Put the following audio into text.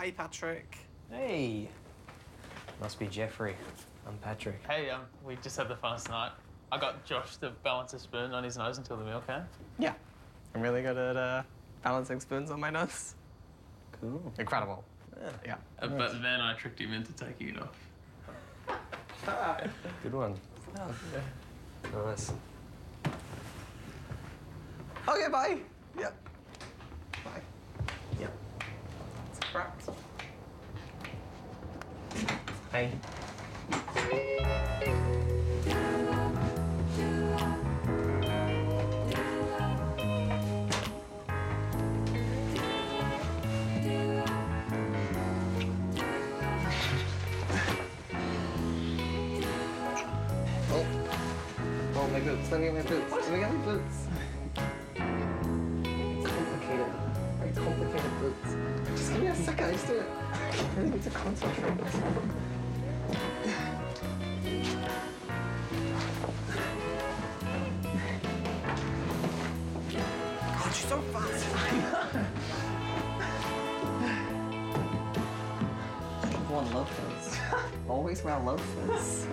Hey, Patrick. Hey. Must be Geoffrey. I'm Patrick. Hey, we just had the funnest night. I got Josh to balance a spoon on his nose until the meal came. Yeah. I'm really good at balancing spoons on my nose. Cool. Incredible. Yeah. But then I tricked him into taking it off. Good one. Oh, yeah. Nice. Okay, bye. Yep. Bye. Yep. It's wrapped. Hey. Oh, my boots. Let me get my boots. Let me get my boots. It's complicated. Very complicated boots. Just give me a second. I just do it. I really need to concentrate myself. God, you're so fast. People want loafers. Always wear loafers.